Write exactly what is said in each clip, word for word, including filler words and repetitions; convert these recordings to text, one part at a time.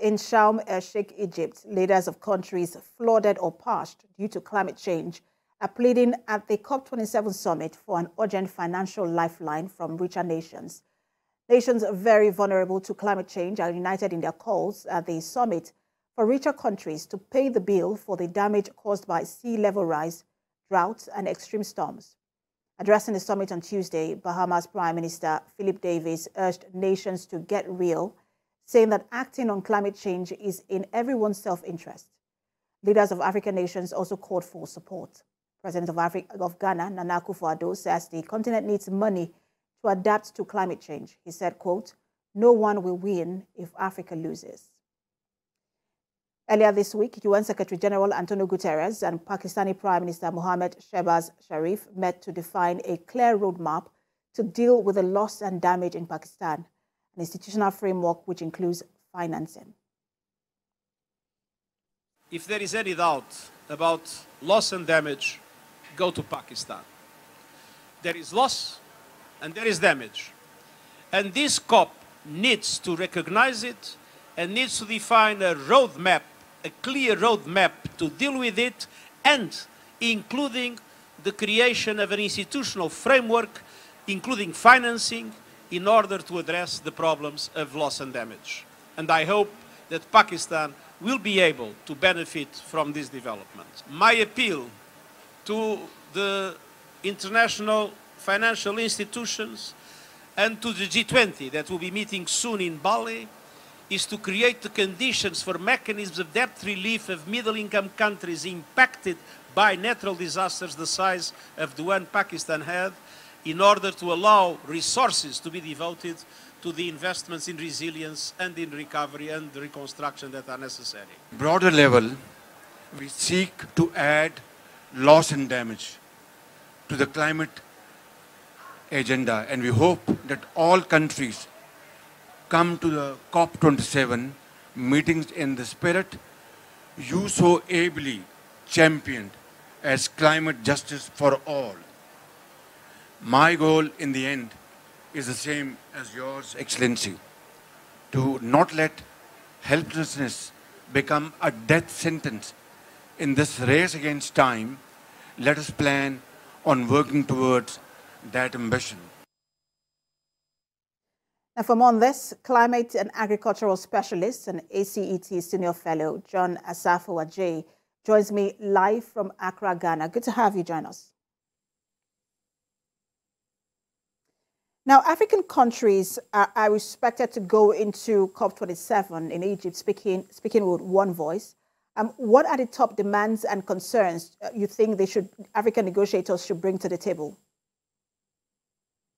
In Sharm el-Sheikh, Egypt, leaders of countries flooded or parched due to climate change are pleading at the COP twenty-seven summit for an urgent financial lifeline from richer nations. Nations very vulnerable to climate change are united in their calls at the summit for richer countries to pay the bill for the damage caused by sea level rise, droughts, and extreme storms. Addressing the summit on Tuesday, Bahamas Prime Minister Philip Davis urged nations to get real, saying that acting on climate change is in everyone's self-interest. Leaders of African nations also called for support. President of, Africa, of Ghana, Nana Akufo-Addo, says the continent needs money to adapt to climate change. He said, quote, "No one will win if Africa loses." Earlier this week, U N Secretary General Antonio Guterres and Pakistani Prime Minister Muhammad Shehbaz Sharif met to define a clear roadmap to deal with the loss and damage in Pakistan, an institutional framework which includes financing. If there is any doubt about loss and damage, go to Pakistan. There is loss and there is damage. And this COP needs to recognize it and needs to define a roadmap, a clear roadmap to deal with it, and including the creation of an institutional framework, including financing, in order to address the problems of loss and damage. And I hope that Pakistan will be able to benefit from this development. My appeal to the international financial institutions and to the G twenty that will be meeting soon in Bali is to create the conditions for mechanisms of debt relief of middle-income countries impacted by natural disasters the size of the one Pakistan had, in order to allow resources to be devoted to the investments in resilience and in recovery and reconstruction that are necessary. Broader level, we seek to add loss and damage to the climate agenda, and we hope that all countries come to the COP twenty-seven meetings in the spirit you so ably championed as climate justice for all. My goal in the end is the same as yours, Excellency, to not let helplessness become a death sentence in this race against time. Let us plan on working towards that ambition. And from on this, climate and agricultural specialist and A C E T senior fellow John Asafu-Adjaye joins me live from Accra, Ghana. Good to have you join us. Now, African countries are, are expected to go into COP twenty-seven in Egypt speaking, speaking with one voice. Um, what are the top demands and concerns you think they should, African negotiators should bring to the table?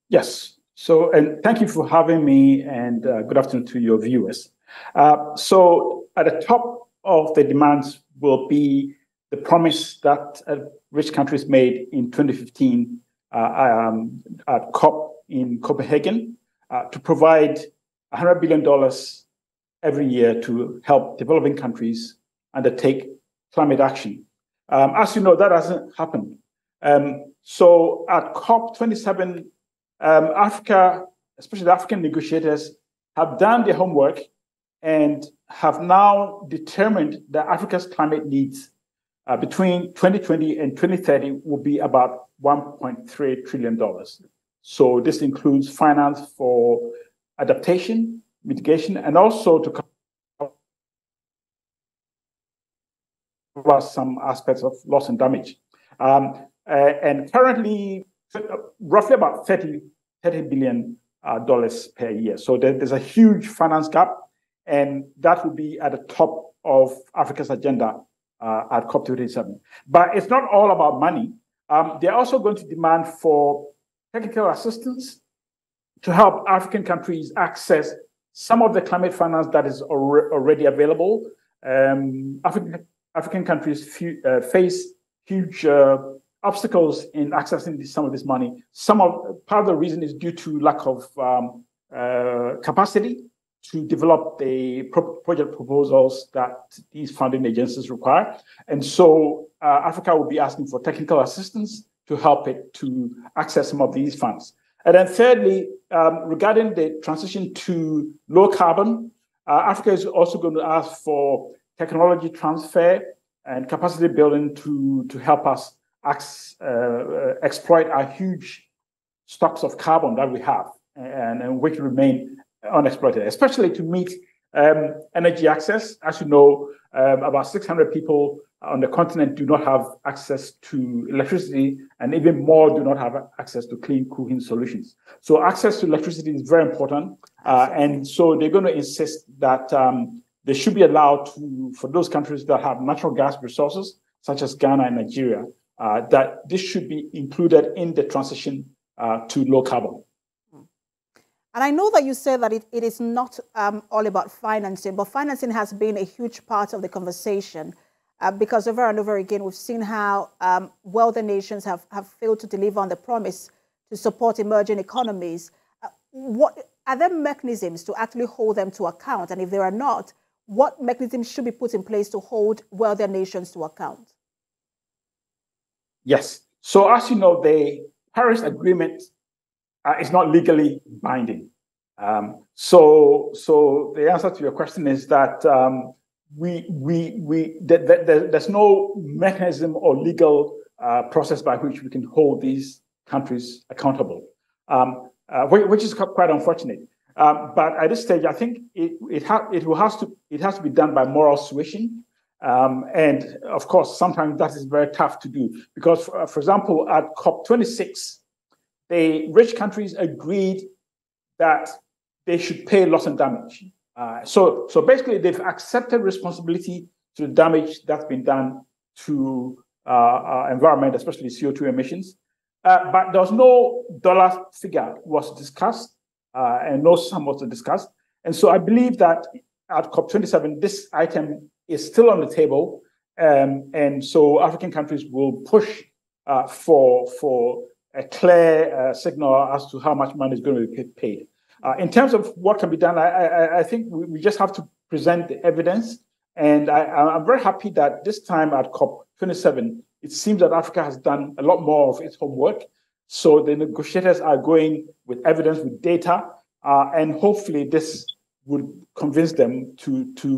Yes. So, and thank you for having me, and uh, good afternoon to your viewers. Uh, so, at the top of the demands will be the promise that uh, rich countries made in twenty fifteen uh, um, at COP in Copenhagen uh, to provide one hundred billion dollars every year to help developing countries undertake climate action. Um, as you know, that hasn't happened. Um, so at COP twenty-seven, um, Africa, especially the African negotiators, have done their homework and have now determined that Africa's climate needs uh, between twenty twenty and twenty thirty will be about one point three trillion dollars. So this includes finance for adaptation, mitigation, and also to cover some aspects of loss and damage. Um, uh, and currently, roughly about thirty billion dollars uh, per year. So there, there's a huge finance gap, and that will be at the top of Africa's agenda uh, at COP twenty-seven. But it's not all about money. Um, they're also going to demand for technical assistance to help African countries access some of the climate finance that is already available. Um, African, African countries few, uh, face huge uh, obstacles in accessing this, some of this money. Some of, part of the reason is due to lack of um, uh, capacity to develop the pro project proposals that these funding agencies require. And so uh, Africa will be asking for technical assistance to help it to access some of these funds. And then thirdly, um, regarding the transition to low carbon, Uh, Africa is also going to ask for technology transfer and capacity building to, to help us ex, uh, exploit our huge stocks of carbon that we have and, and which remain unexploited, especially to meet um, energy access. As you know, um, about six hundred people on the continent do not have access to electricity, and even more do not have access to clean cooking solutions. So access to electricity is very important. Uh, and so they're going to insist that um, they should be allowed to, for those countries that have natural gas resources, such as Ghana and Nigeria, uh, that this should be included in the transition uh, to low carbon. And I know that you said that it, it is not um, all about financing, but financing has been a huge part of the conversation. Uh, because over and over again, we've seen how um, wealthy nations have, have failed to deliver on the promise to support emerging economies. Uh, what are there mechanisms to actually hold them to account? And if there are not, what mechanisms should be put in place to hold wealthier nations to account? Yes. So as you know, the Paris Agreement uh, is not legally binding. Um, so, so the answer to your question is that um, We, we, we, th th th there's no mechanism or legal uh, process by which we can hold these countries accountable, um, uh, which, which is quite unfortunate. Um, but at this stage, I think it it, ha it will has to it has to be done by moral suasion, um, and of course, sometimes that is very tough to do because, for, for example, at COP twenty-six, the rich countries agreed that they should pay loss and damage. Uh, so, so basically, they've accepted responsibility to the damage that's been done to uh, our environment, especially C O two emissions. Uh, but there was no dollar figure was discussed, uh, and no sum was discussed. And so I believe that at COP twenty-seven, this item is still on the table. Um, and so African countries will push uh, for, for a clear uh, signal as to how much money is going to be paid. Uh, in terms of what can be done, I, I, I think we, we just have to present the evidence. And I, I'm very happy that this time at COP twenty-seven, it seems that Africa has done a lot more of its homework. So the negotiators are going with evidence, with data, uh, and hopefully this would convince them to, to,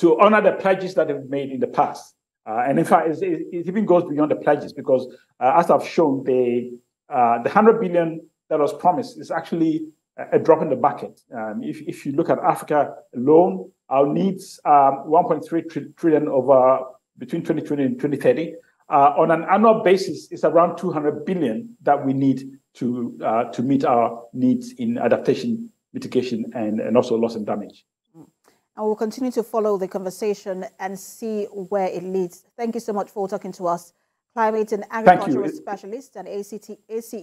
to honor the pledges that they've made in the past. Uh, and in fact, it, it even goes beyond the pledges because, uh, as I've shown, they, uh, the one hundred billion dollars that was promised is actually a drop in the bucket. Um, if, if you look at Africa alone, our needs are one point three trillion over between twenty twenty and twenty thirty. Uh, on an annual basis, it's around two hundred billion that we need to uh, to meet our needs in adaptation, mitigation, and, and also loss and damage. And we'll continue to follow the conversation and see where it leads. Thank you so much for talking to us. Climate and agricultural specialist and A C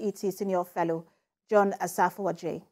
E T Senior Fellow, John Asafu-Adjaye.